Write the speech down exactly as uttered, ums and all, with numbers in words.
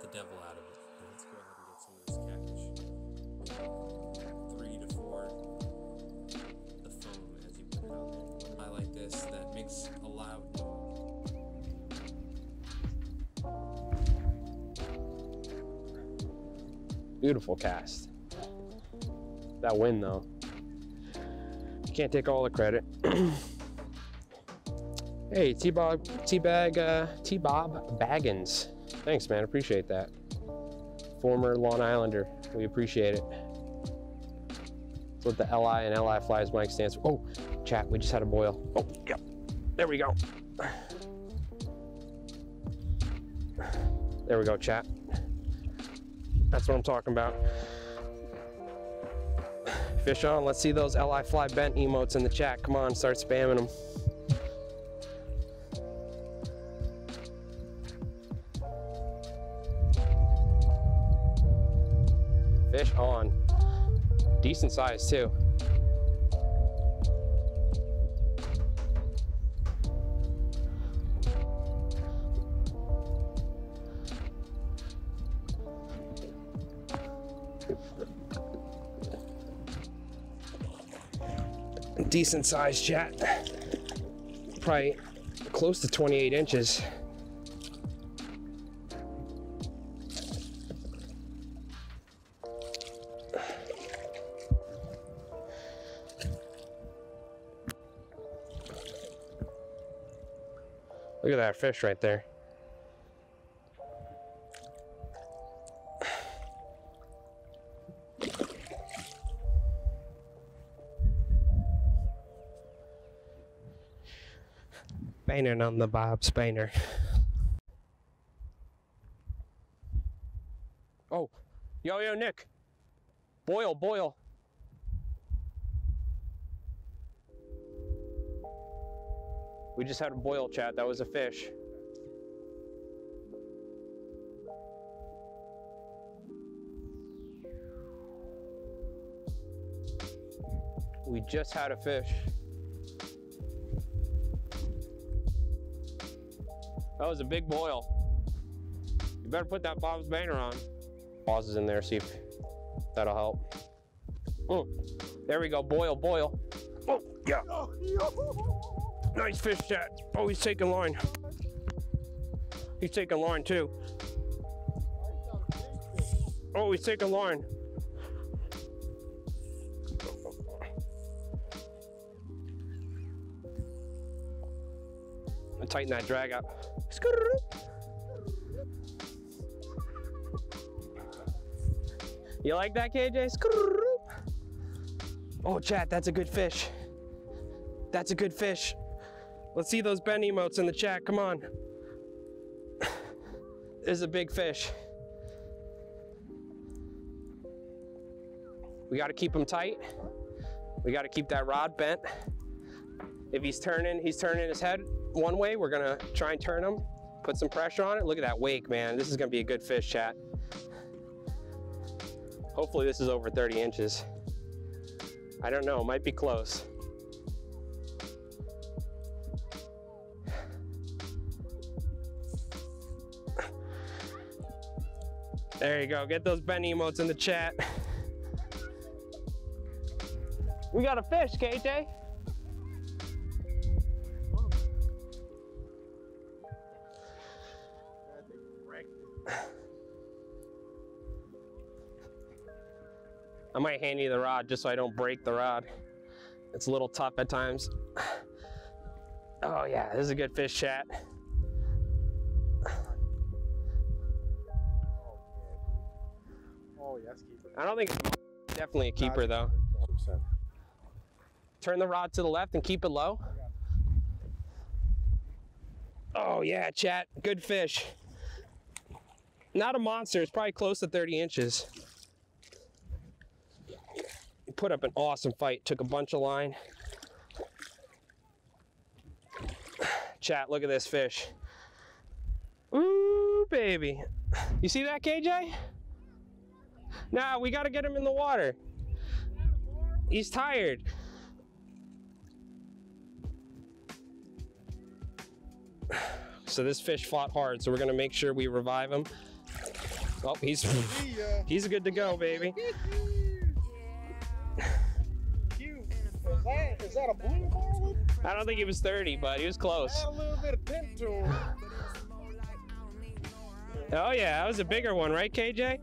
get the devil out of it. Let's go ahead and get some of this catch. Three to four, the foam as you put it out there. When I like this, that makes a loud noise. Beautiful cast. That win though. Can't take all the credit. Hey, T-Bob, T-Bag, uh, T-Bob Baggins. Thanks, man. Appreciate that. Former Long Islander. We appreciate it. That's what the L I and L I Fly's mic stands for. Oh, chat, we just had a boil. Oh, yep. There we go. There we go, chat. That's what I'm talking about. Fish on, let's see those L I Fly bent emotes in the chat. Come on, start spamming them. Fish on. Decent size too. Decent size, chat. Probably close to twenty-eight inches. Look at that fish right there. Banger on the Bob's Banger. Oh, yo, yo, Nick. Boil, boil. We just had a boil, chat. That was a fish. We just had a fish. That was a big boil. You better put that Bob's Banger on. Pauses in there, see if that'll help. Mm. There we go, boil, boil. Oh, yeah. Nice fish, chat. Oh, he's taking line. He's taking line too. Oh, he's taking line. I'm gonna tighten that drag up. You like that, K J? Oh, chat, that's a good fish. That's a good fish. Let's see those bend emotes in the chat, come on. This is a big fish. We gotta keep him tight. We gotta keep that rod bent. If he's turning, he's turning his head one way, we're gonna try and turn him, put some pressure on it. Look at that wake, man. This is gonna be a good fish, chat. Hopefully this is over thirty inches. I don't know, it might be close. There you go, get those bend emotes in the chat. We got a fish, K J. I might hand you the rod just so I don't break the rod. It's a little tough at times. Oh yeah, this is a good fish, chat. Oh yeah, it's keeper. I don't think it's definitely a keeper though. one hundred percent. Turn the rod to the left and keep it low. Oh yeah, chat, good fish. Not a monster, it's probably close to thirty inches. Put up an awesome fight, took a bunch of line. Chat, look at this fish. Ooh, baby. You see that, K J? Nah, we gotta get him in the water. He's tired. So this fish fought hard, so we're gonna make sure we revive him. Oh, he's he's good to go, baby. Is that, is that a blue Marlin? I don't think he was thirty, but he was close. Add a little bit of pimp to him. Oh yeah, that was a bigger one, right, K J?